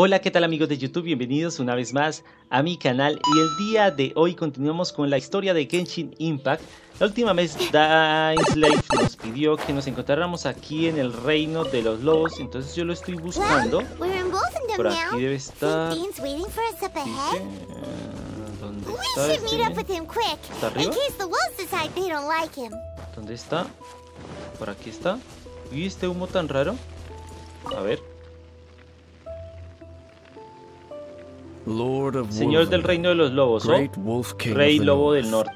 Hola, ¿qué tal amigos de YouTube? Bienvenidos una vez más a mi canal y el día de hoy continuamos con la historia de Genshin Impact. La última vez Dainsleif nos pidió que nos encontráramos aquí en el reino de los lobos, entonces yo lo estoy buscando. Por aquí debe estar. ¿Dónde está ¿Está arriba? ¿Dónde está? Por aquí está. ¿Y este humo tan raro? A ver. Señor del reino de los lobos, ¿oh? Rey lobo del norte.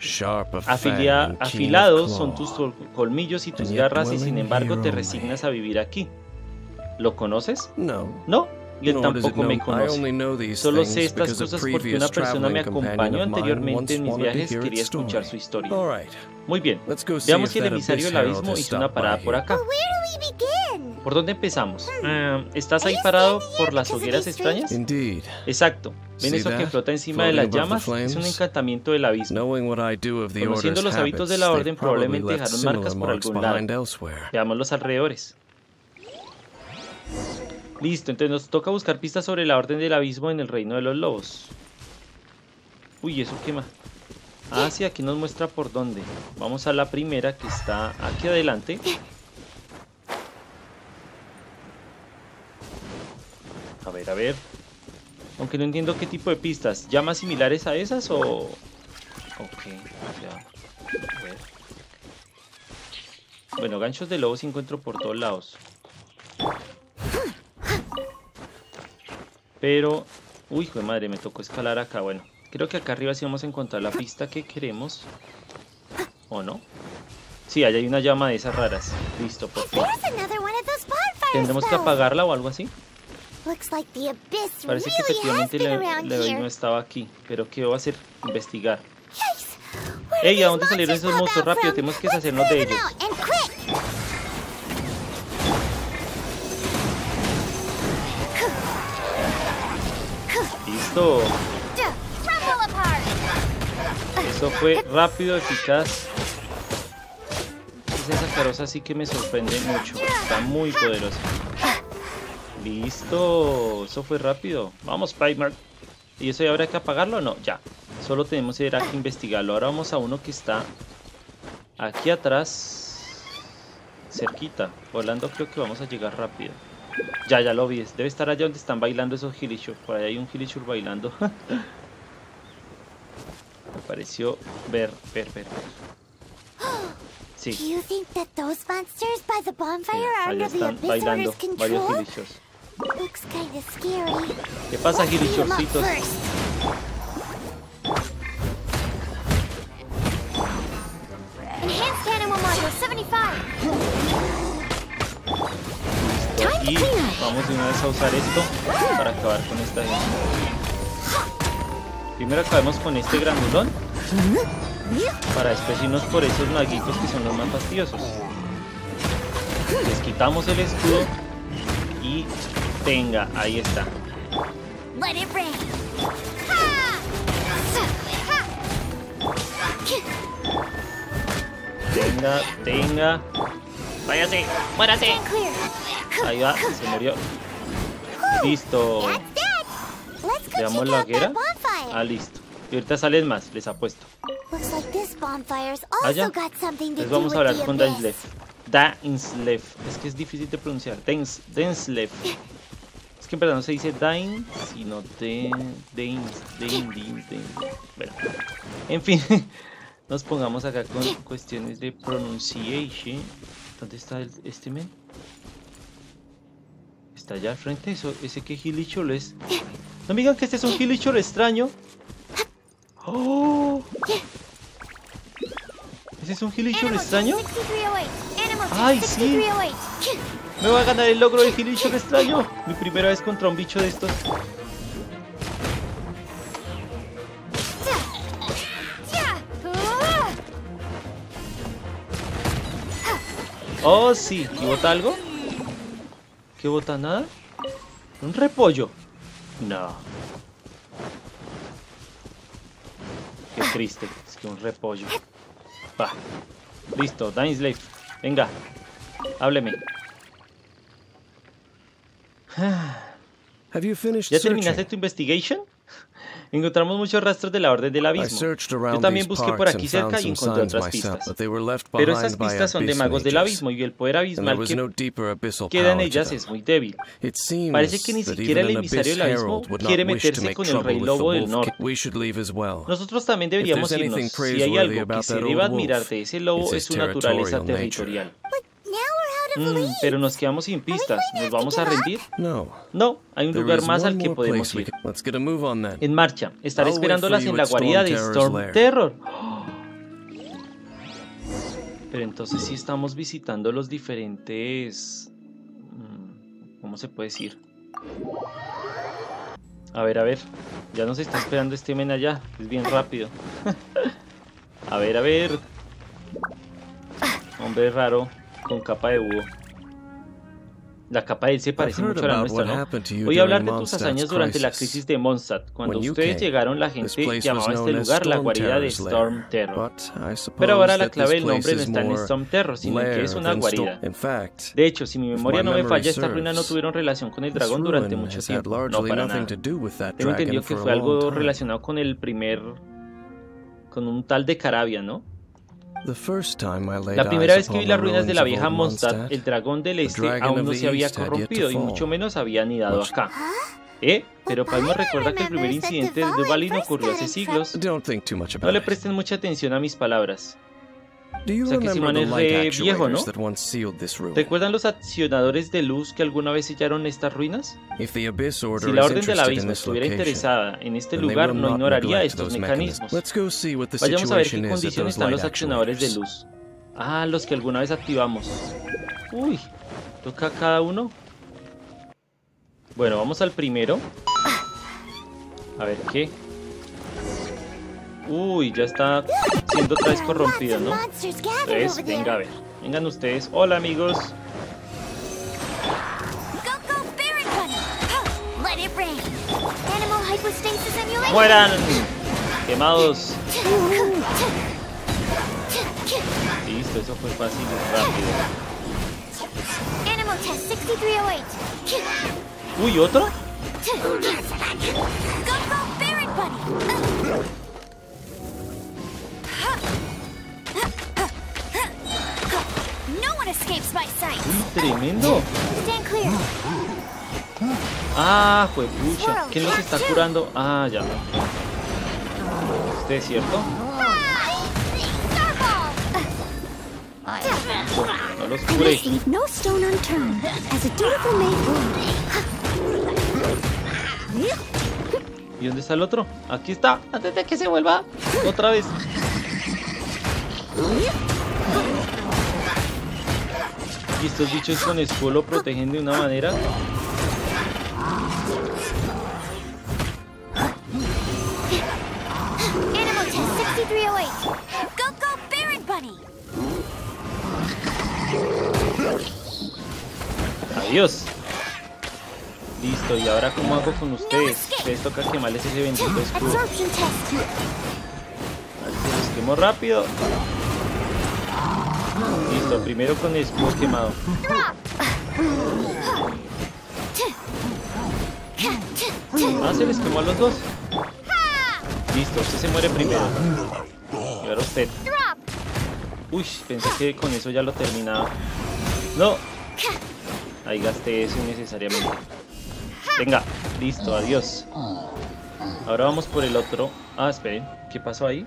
Afilados son tus colmillos y tus garras, y sin embargo te resignas a vivir aquí. ¿Lo conoces? No, yo tampoco me conoce. Solo sé estas cosas porque una persona me acompañó anteriormente en mis viajes. Quería escuchar su historia. Muy bien, veamos si el emisario del abismo hizo una parada por acá. ¿Por dónde empezamos? ¿Estás ahí parado por las hogueras extrañas? Exacto. ¿Ven eso que flota encima de las llamas? Es un encantamiento del abismo. Conociendo los hábitos de la orden, probablemente dejaron marcas por algún lado. Veamos los alrededores. Listo, entonces nos toca buscar pistas sobre la orden del abismo en el reino de los lobos. Uy, eso quema. Ah, sí, aquí nos muestra por dónde. Vamos a la primera que está aquí adelante. A ver. Aunque no entiendo qué tipo de pistas. ¿Llamas similares a esas o...? Ok, ya. A ver. Bueno, ganchos de lobos encuentro por todos lados. Pero... uy, joder, madre, me tocó escalar acá. Bueno, creo que acá arriba sí vamos a encontrar la pista que queremos. ¿O no? Sí, allá hay una llama de esas raras. Listo, por fin. ¿Tendremos que apagarla o algo así? Parece que efectivamente el abismo no estaba aquí. Pero ¿qué va a hacer? Investigar. ¡Ey! ¿A dónde salieron esos monstruos? Rápido, tenemos que deshacernos de ellos. ¡Listo! Eso fue rápido, eficaz. Esa carroza sí que me sorprende mucho. Está muy poderosa. ¡Listo! Eso fue rápido. ¡Vamos, Paimon! ¿Y eso ya habrá que apagarlo o no? Ya. Solo tenemos que ir a investigarlo. Ahora vamos a uno que está aquí atrás. Cerquita. Volando creo que vamos a llegar rápido. Ya lo vi. Debe estar allá donde están bailando esos Hillichur. Por ahí hay un Hillichur bailando. Me pareció ver. Sí. Allá están bailando varios Hillichurs. ¿Qué pasa, Hillichurcitos? Y vamos de una vez a usar esto para acabar con esta gente. Primero acabemos con este granulón para después irnos por esos maguitos que son los más fastidiosos. Les quitamos el escudo y... tenga, ahí está. Tenga. Váyase, muérase. Ahí va, se murió. Listo. Veamos la hoguera. Ah, listo. Y ahorita salen más, les apuesto. Allá. Entonces vamos a hablar con Dainsleif. Dainsleif. Es que es difícil de pronunciar. Dainsleif. Es que en verdad no se dice Dain, sino Dain. Bueno. En fin. Nos pongamos acá con cuestiones de pronunciation. ¿Dónde está este men? Está allá al frente. Ese que Hillichur es. No me digan que este es un Hillichur extraño. ¡Oh! ¿Ese es un Hillichur extraño? ¡Ay, sí! ¡Me voy a ganar el logro de Hillichur extraño! Mi primera vez contra un bicho de estos. ¡Oh, sí! ¿Y bota algo? ¿Qué bota? ¿Nada? ¿Un repollo? No. Qué triste, es que un repollo. Va. Listo, Dainsleif. Venga, hábleme. ¿Ya terminaste tu investigation? Encontramos muchos rastros de la Orden del Abismo. Yo también busqué por aquí cerca y encontré otras pistas. Pero esas pistas son de magos del abismo y el poder abismal que queda en ellas es muy débil. Parece que ni siquiera el emisario del abismo quiere meterse con el rey lobo del norte. Nosotros también deberíamos irnos. Si hay algo que se deba admirar de ese lobo es su naturaleza territorial. Pero nos quedamos sin pistas. ¿Nos vamos a rendir? No, hay un lugar más al que podemos ir. En marcha. Estaré esperándolas en la guarida de Storm Terror. Pero entonces sí estamos visitando los diferentes... ¿Cómo se puede decir? A ver. Ya nos está esperando este men allá. Es bien rápido. A ver. Hombre raro. Con capa de búho. La capa de él se parece mucho a la nuestra, ¿no? Voy a hablar de tus hazañas durante la crisis de Mondstadt. Cuando ustedes llegaron, la gente llamaba a este lugar la guarida de Storm Terror. Pero ahora la clave del nombre no está en Storm Terror, sino que es una guarida. De hecho, si mi memoria no me falla, estas ruinas no tuvieron relación con el dragón durante mucho tiempo. No, para nada. Tengo entendido que fue algo relacionado con el primer... con un tal de Carabia, ¿no? La primera vez que vi las ruinas de la vieja Mondstadt, el dragón del este aún no se había corrompido y mucho menos había anidado acá. Pero Paimon recuerda que el primer incidente de Valin ocurrió hace siglos. No le presten mucha atención a mis palabras. O sea que ese man es re viejo, ¿no? ¿Recuerdan los accionadores de luz que alguna vez sellaron estas ruinas? Si la Orden del Abismo estuviera interesada en este lugar, no ignoraría estos mecanismos. Vayamos a ver qué condición están los accionadores de luz. Ah, los que alguna vez activamos. Uy, toca cada uno. Bueno, vamos al primero. A ver qué. Uy, ya está siendo otra vez corrompido, ¿no? Entonces, venga a ver. Vengan ustedes. Hola, amigos. ¡Mueran! Quemados. Listo, eso fue fácil y rápido. Uy, ¿otro? ¡Tremendo! ¡Ah, juepucha! ¿Quién los está curando? Ah, ya. ¿Usted es cierto? No los cure. ¿Y dónde está el otro? Aquí está. Antes de que se vuelva otra vez. Y estos bichos con escudo lo protegen de una manera. Adiós. Listo, ¿y ahora cómo hago con ustedes? Les toca quemarles ese bendito escudo. A ver si los quemo rápido. Listo, primero con el escudo quemado. Ah, se les quemó a los dos. Listo, usted se muere primero. Y ahora usted. Uy, pensé que con eso ya lo terminaba. No. Ahí gasté eso innecesariamente. Venga, listo, adiós. Ahora vamos por el otro. Ah, esperen, ¿qué pasó ahí?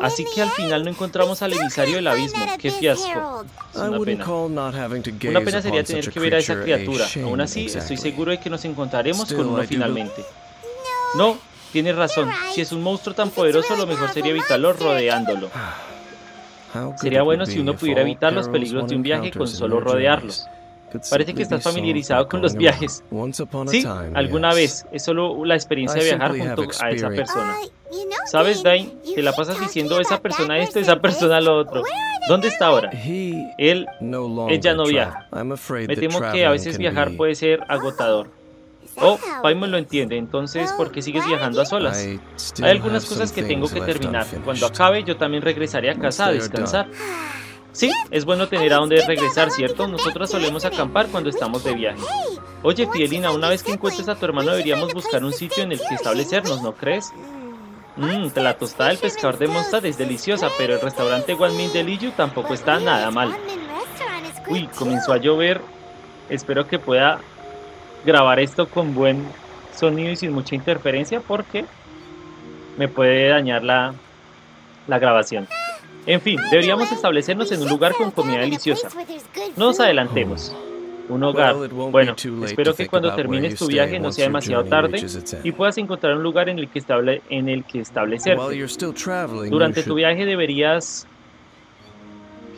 Así que al final no encontramos al emisario del abismo. ¡Qué fiasco! Es una pena. Una pena sería tener que ver a esa criatura. Aún así, estoy seguro de que nos encontraremos con uno finalmente. No, tienes razón. Si es un monstruo tan poderoso, lo mejor sería evitarlo rodeándolo. Sería bueno si uno pudiera evitar los peligros de un viaje con solo rodearlos. Parece que estás familiarizado con los viajes. Sí, alguna vez. Es solo la experiencia de viajar junto a esa persona. ¿Sabes, Dain? Te la pasas diciendo esa persona esto, esa persona lo otro. ¿Dónde está ahora? Ella no viaja. Me temo que a veces viajar puede ser agotador. Oh, Paimon lo entiende. Entonces, ¿por qué sigues viajando a solas? Hay algunas cosas que tengo que terminar. Cuando acabe, yo también regresaré a casa a descansar. Sí, es bueno tener a dónde regresar, ¿cierto? Nosotros solemos acampar cuando estamos de viaje. Oye, Fidelina, una vez que encuentres a tu hermano deberíamos buscar un sitio en el que establecernos, ¿no crees? La tostada del pescador de Mondstadt es deliciosa, pero el restaurante Wanmin de Liyu tampoco está nada mal. Uy, comenzó a llover. Espero que pueda grabar esto con buen sonido y sin mucha interferencia porque me puede dañar la grabación. En fin, deberíamos establecernos en un lugar con comida deliciosa. No nos adelantemos. Un hogar. Bueno, espero que cuando termines tu viaje no sea demasiado tarde y puedas encontrar un lugar en el que establecerte. Durante tu viaje deberías...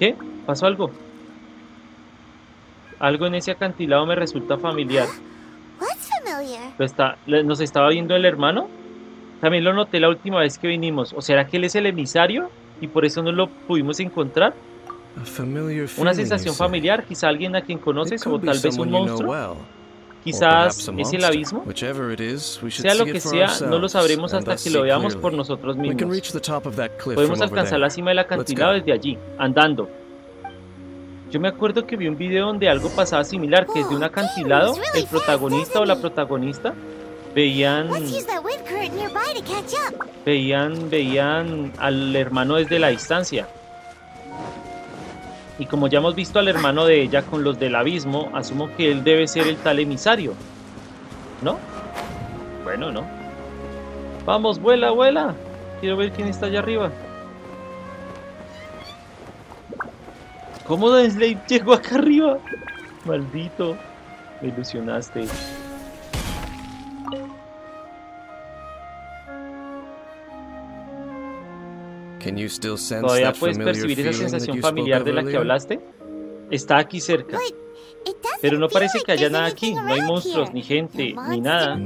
¿Qué? ¿Pasó algo? Algo en ese acantilado me resulta familiar. ¿Nos estaba viendo el hermano? También lo noté la última vez que vinimos. ¿O será que él es el emisario? ¿Y por eso no lo pudimos encontrar? Una sensación familiar, quizá alguien a quien conoces o tal vez un monstruo. Quizás es el abismo. Sea lo que sea, no lo sabremos hasta que lo veamos por nosotros mismos. Podemos alcanzar la cima del acantilado desde allí, andando. Yo me acuerdo que vi un video donde algo pasaba similar, que desde un acantilado, el protagonista o la protagonista veían al hermano desde la distancia. Y como ya hemos visto al hermano de ella con los del abismo, asumo que él debe ser el tal emisario, ¿no? Bueno, no. Vamos, vuela, vuela. Quiero ver quién está allá arriba. ¿Cómo Dainsleif llegó acá arriba? Maldito. Me ilusionaste. ¿Todavía puedes percibir esa sensación familiar de la que hablaste? Está aquí cerca. Pero no parece que haya nada aquí. No hay monstruos, ni gente, ni nada.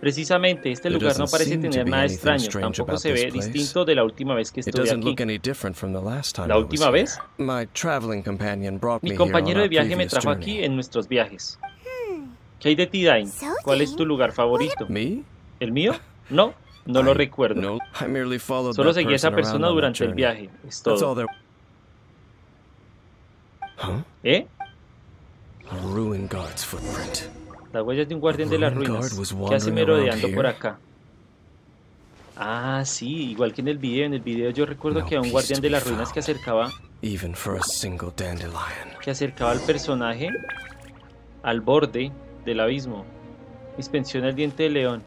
Precisamente, este lugar no parece tener nada extraño. Tampoco se ve distinto de la última vez que estuve aquí. ¿La última vez? Mi compañero de viaje me trajo aquí en nuestros viajes. ¿Qué hay de ti, Dain? ¿Cuál es tu lugar favorito? ¿El mío? No. No lo recuerdo. Solo seguí a esa persona durante el viaje. Es todo. ¿Eh? Las huellas de un guardián de las ruinas. ¿Qué hace merodeando por acá? Ah, sí. Igual que en el video. En el video yo recuerdo que había un guardián de las ruinas que acercaba al personaje al borde del abismo. Inspecciona el diente de león.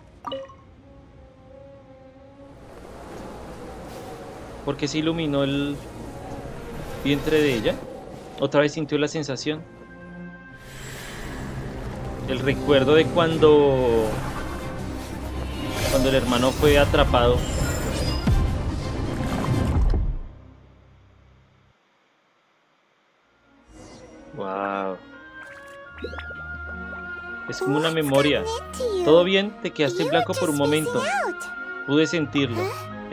¿Por qué se iluminó el vientre de ella? Otra vez sintió la sensación. El recuerdo de cuando el hermano fue atrapado. Wow. Es como una memoria. ¿Todo bien? Te quedaste en blanco por un momento. Pude sentirlo.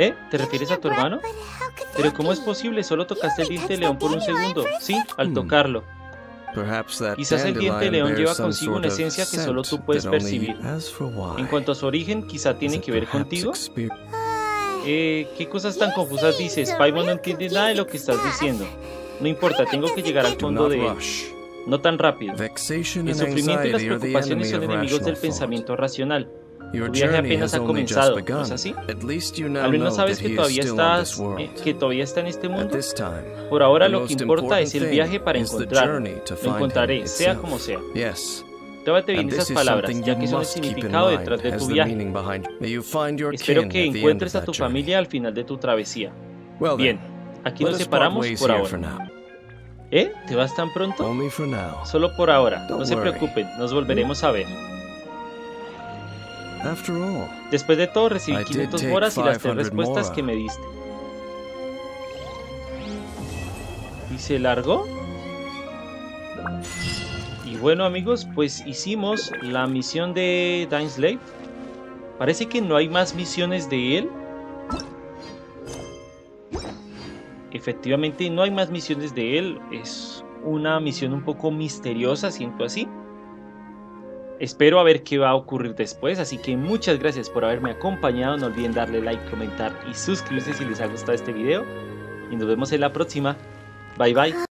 ¿Eh? ¿Te refieres a tu hermano? Pero ¿cómo es posible? Solo tocaste el diente de león por un segundo. Sí, al tocarlo. Quizás el diente de león lleva consigo una esencia que solo tú puedes percibir. En cuanto a su origen, quizá tiene que ver contigo. ¿Qué cosas tan confusas dices? Paimon no entiende nada de lo que estás diciendo. No importa, tengo que llegar al fondo de él. No tan rápido. El sufrimiento y las preocupaciones son enemigos del pensamiento racional. Tu viaje apenas ha comenzado, ¿no es así? Al menos sabes que todavía está en este mundo. Por ahora lo que importa es el viaje para encontrarlo. Lo encontraré, sea como sea. Llévate bien esas palabras, ya que son el significado detrás de tu viaje. Espero que encuentres a tu familia al final de tu travesía. Bien, aquí nos separamos por ahora. ¿Eh? ¿Te vas tan pronto? Solo por ahora, no se preocupen, nos volveremos a ver. Después de todo, recibí 500 moras y las 3 respuestas que me diste. ¿Y se largó? Y bueno, amigos, pues hicimos la misión de Dainsleif. Parece que no hay más misiones de él. Efectivamente, no hay más misiones de él. Es una misión un poco misteriosa, siento así. Espero a ver qué va a ocurrir después, así que muchas gracias por haberme acompañado, no olviden darle like, comentar y suscribirse si les ha gustado este video, y nos vemos en la próxima. Bye bye.